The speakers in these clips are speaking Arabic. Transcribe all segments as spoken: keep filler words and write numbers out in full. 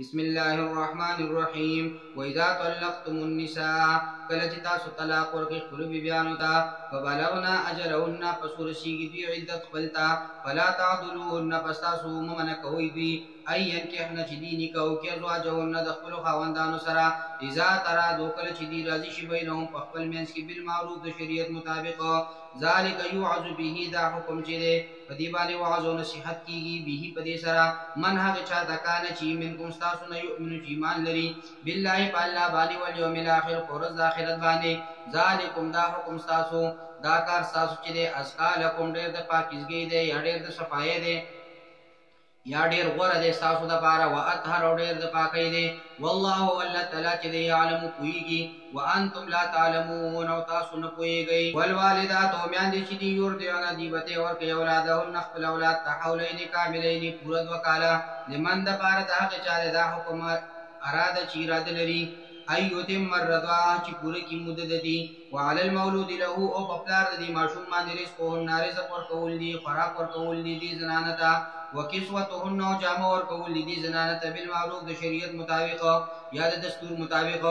بسم الله الرحمن الرحيم وإذا طلقتم النساء كلجتا طلاق ورقي قلوب بيانوتا فبلغنا أجلهن فسورشيك دي عدة قبلتا فلا تعدلوهن فستاسو ممنكوي دي أي ينكحن جديني كوكي أزواجهن دخل خواندانو سرا إذا ترادو كلجدي رازي شبينهم فخفل منسك بالمعروف شريعت مطابق ذلك يوعظ به دا حكم جده فديباني وعظو نصيحت کیگی به پدی سرا من حق چاہتا کانا چی منکم ستاسو نیؤمنو جیمان لری باللہ پا اللہ بانی والیوم الاخر قرز داخلت بانے ذالکم دا حکم ستاسو دا کار ستاسو چی دے ازقا لکم دیر دا پاکیزگی دے یا دیر دا صفائے دے یا دیر غور دے ستاسو دا پارا و اطہر و دیر دا پاکی دے واللہ واللہ تلا چی دے یعلم کوئی گی وانتم لا تعلمون او تاسو نه پوهیږئ والوالدات همیاندې چې دي یردعن دیبتې ورکوي اولادهن خپل اولاد ته حولین کاملین پوره دوه کاله لمن د پاره د هغه چا دی دا حکم اراده چې اراده لري ان یتم الرضاع چې پوره کړي موده د دې وعلى المولود له او په پلار د دې ماشوم باندې رزقهن رزق ورکول دي خوراک ورکول دي دې زنانه ته وکسوتهن او جامه ورکول دي زنانه ته بالمعروف د شریعت مطابق یا د دستور مطابق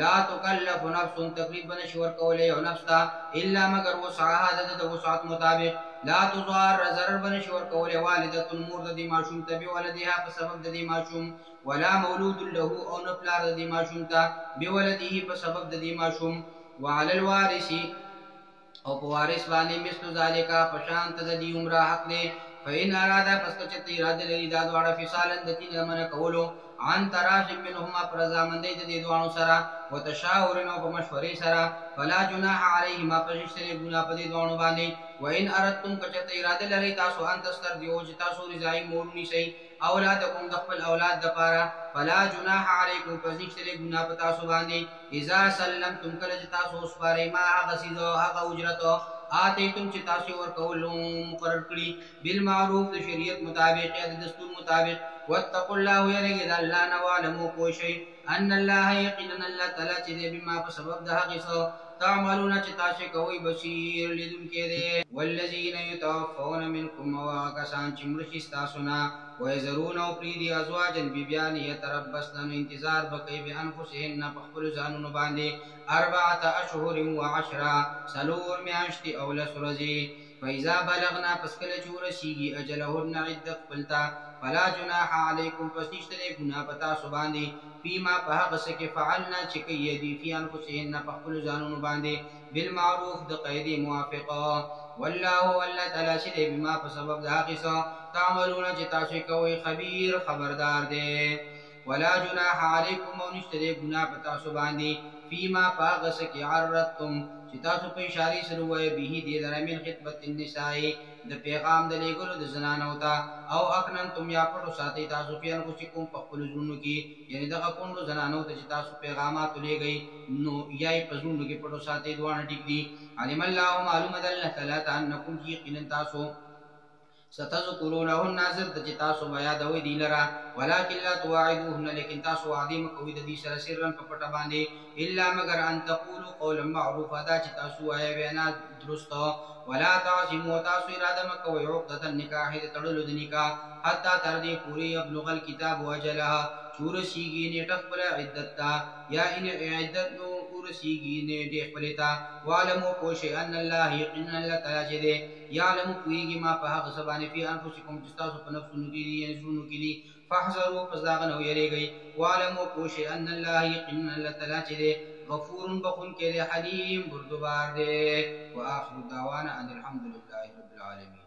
لا تکلف نفس تقریبا نشور کولی او نفس ته الا مگر وسعها د وسعت مطابق لا تضار ضرر بنشور کولی والده مور د دې ماشوم ته بولدها په سبب د دې ماشوم ولا مولود له او نه پلار د دې ماشوم ته بولده په سبب د دې ماشوم وعلى الوارث او په وارث باندې مثل ذالک پشانت د دې عمره حق دی فإن أرادا فسكت إرادة لري دا دواړه فصالا د دې نه منع کولو عن تراش منهما پر رضامندۍ د دې دواړو سره وتشاور او په مشورې سره فلا جناح علیهما په هیڅ ډول ګناه په دې دواړو باندې وإن أردتم کچت إراده لري تاسو ان تسترضعوا چې تاسو رضایي مور نیسئ اولادکم د خپل اولاد دپاره فلا جناح علیکم په هیڅ ډول ګناه په تاسو باندې اذا سلمتم کله چې تاسو وسپارئ ما هغه څیز او هغه اجرت آتیتم چې تاسو ورکولو مقرر کړي بالمعروف د شریعت مطابق یا د دستور مطابق واتقوا الله یریږئ د الله نه واعلمو پوه شئ ان الله یقینا الله تعالی چې دی بما په سبب د هغه څه تعملونه چې تاسو کوئ بصیر لیدونکی دی والذین یتوفون منکم او هغه کسان چې مړه شي ستاسو نه ویذرون او پرېږدي ازواجا بیبیان یتربصن نو انتظار به کوي بانفسهن په خپلو ځانونو باندې اربعة اشهر وعشرا څلور میاشتې او لس ورځې فإذا بلغنا پس کله چې ورسیږي اجلهن عده خپل ته فلا جناح علیکم پس نشته دی ګناه په تاسو باندې فیما په هغه څه کې فعلنا چې کوي دوی فی انفسهن په خپلو ځانونو باندې بالمعروف د قاعدې موافقه والله والله تعالی چې دی بما په سبب د هغې څه تعملونه چې تاسو یې کوئ خبیر خبردار دی ولا جناح علیکم او نشته دی ګناه په تاسو باندې فیما په هغه څه کې عرضتم چې تاسو په اشارې سره ووایئ به دې لره من خطبت النساء د پیغام د لېږلو د زنانو ته او اکننتم یا پټو ساتئ تاسو فی انفسکم په خپلو زړونو کې یعنې دغه کوڼو زنانو ته چې تاسو پیغامات لېږئ نو یا یې په زړونو کې پټو ساتئ دواړه ټیک دي علم الله معلومه ده الله تعالی ته انکم یقینا تاسو ستذکرونهن زر د چې تاسو به یادوئ دوی لره ولکن لا تواعدوهن لیکن تاسو وعدې مه کوئ د دوی سره سرا په پټه باندې الا مگر ان تقولوا قولا معروفا دا چې تاسو وایئ وینا درسته ولا تعزموا تاسو اراده مه کوئ عقدة النکاح د تړلو د نکاح حتی تر دې پورې یبلغ الکتاب اجلها چې ورسیږي نېټه خپله عدت ته یا ان عدت نو ورسیږي نېټې خپلې ته واعلموا پوه شئ ان الله یقینا الله تعالی چې دی یعلم پوهېږي ما په هغه څه باندې فی انفسکم چې ستاسو په نفسونو کې دي یعنې زړونو کې دي فاحذروا پس د هغه نه ویریږئ واعلموا پوه شئ ان الله یقینا الله تعالی چې دی غفور بخونکی دی حلیم بردبار دی واخر دعوانا ان الحمد لله رب العالمین.